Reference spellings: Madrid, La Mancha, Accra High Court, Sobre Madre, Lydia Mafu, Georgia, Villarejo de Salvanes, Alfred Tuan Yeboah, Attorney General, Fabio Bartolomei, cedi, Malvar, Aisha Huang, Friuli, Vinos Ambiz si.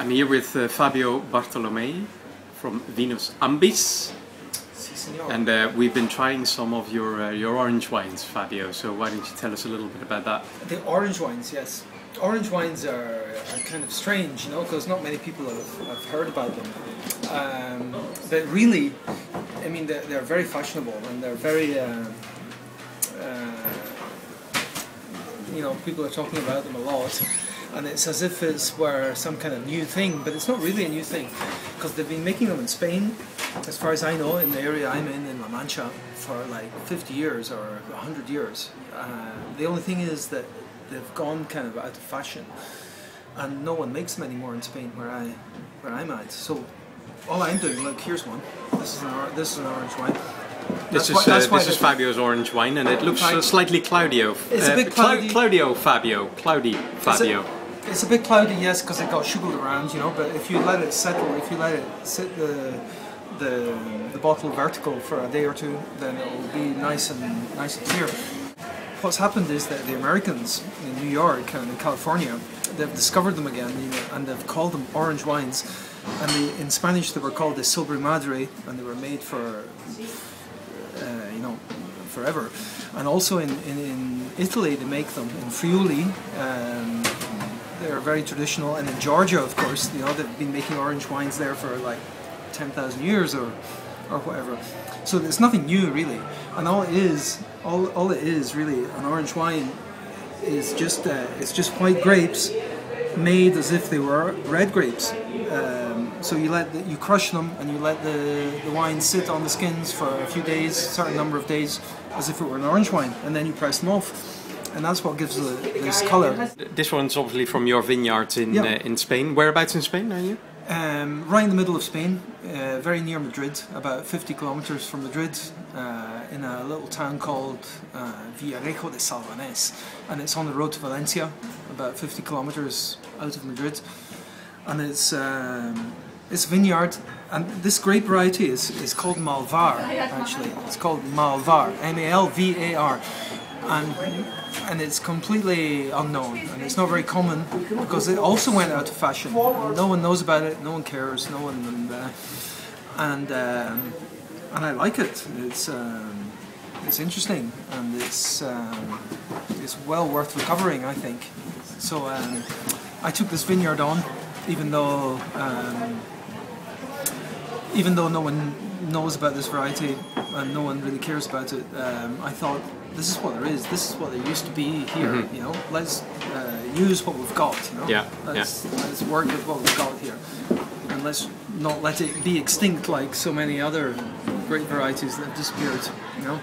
I'm here with Fabio Bartolomei from Vinos Ambiz. Si, and we've been trying some of your orange wines, Fabio, so why don't you tell us a little bit about that? The orange wines, yes. Orange wines are kind of strange, you know, because not many people have heard about them. But really, I mean, they're very fashionable and they're very... you know, people are talking about them a lot, and it's as if it were some kind of new thing, but it's not really a new thing, because they've been making them in Spain, as far as I know, in the area I'm in La Mancha, for like 50 years or 100 years. The only thing is that they've gone kind of out of fashion, and no one makes them anymore in Spain, where I'm at. So all I'm doing, look, here's one. This is an orange wine. This is Fabio's orange wine, and it looks slightly cloudio. It's a bit cloudy. Cloudy Fabio. It's a bit cloudy, yes, because it got shugled around, you know. But if you let it settle, if you let it sit the bottle vertical for a day or two, then it will be nice and clear. What's happened is that the Americans in New York and in California, they've discovered them again, you know, and they've called them orange wines. And in Spanish, they were called the Sobre Madre, and they were made for. You know, forever. And also in Italy they make them, in Friuli, they're very traditional, and in Georgia, of course, you know, they've been making orange wines there for like 10,000 years or whatever. So there's nothing new really, and all it is really, an orange wine is just, it's just white grapes made as if they were red grapes. So you crush them and you let the wine sit on the skins for a few days, a certain number of days, as if it were an orange wine, and then you press them off. And that's what gives this colour. This one's obviously from your vineyards in Spain. Whereabouts in Spain are you? Right in the middle of Spain, very near Madrid, about 50 kilometres from Madrid, in a little town called Villarejo de Salvanes. And it's on the road to Valencia, about 50 kilometres out of Madrid. And it's vineyard, and this grape variety is called Malvar, actually. It's called Malvar, M-A-L-V-A-R. And it's completely unknown, and it's not very common, because it also went out of fashion. No one knows about it, no one cares, no one... And I like it. It's interesting, and it's well worth recovering, I think. So I took this vineyard on, even though no one knows about this variety and no one really cares about it. I thought, this is what there is. This is what there used to be here. Mm-hmm. You know, let's use what we've got. You know, let's work with what we've got here, and let's not let it be extinct like so many other great varieties that have disappeared. You know.